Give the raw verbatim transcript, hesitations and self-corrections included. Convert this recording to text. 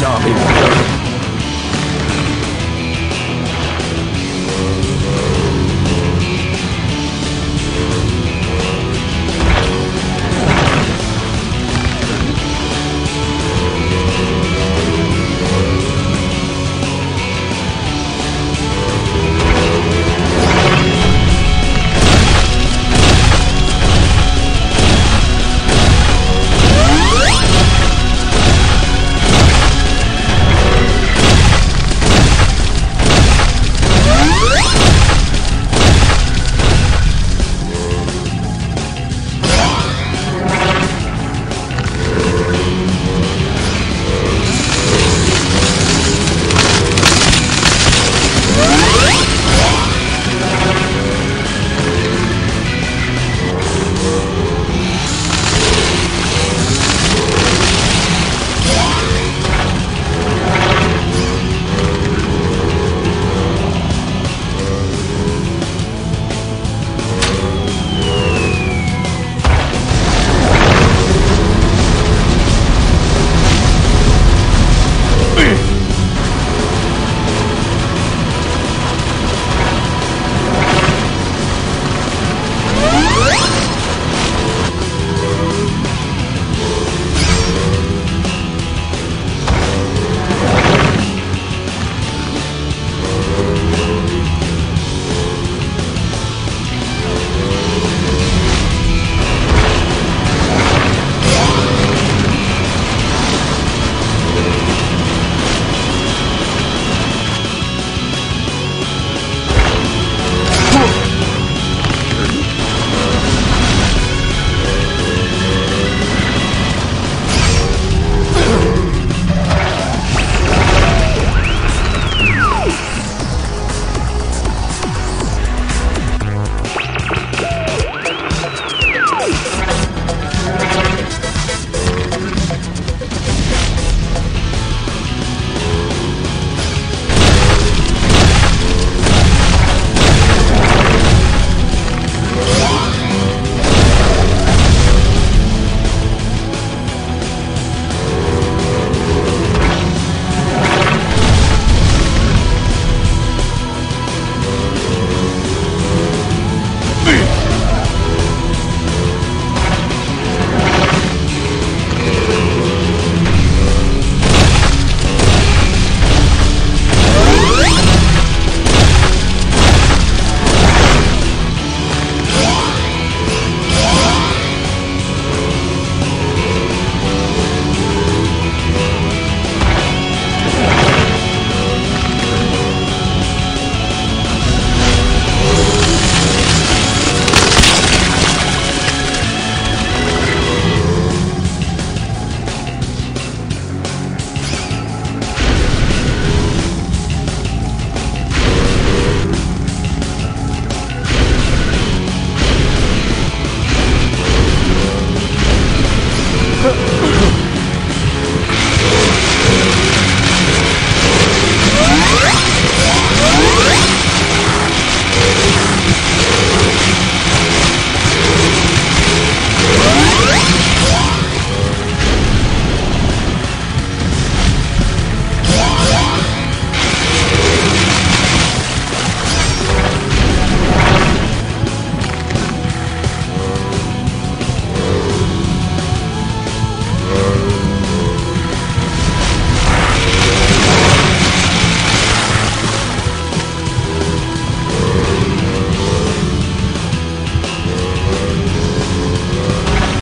zombie.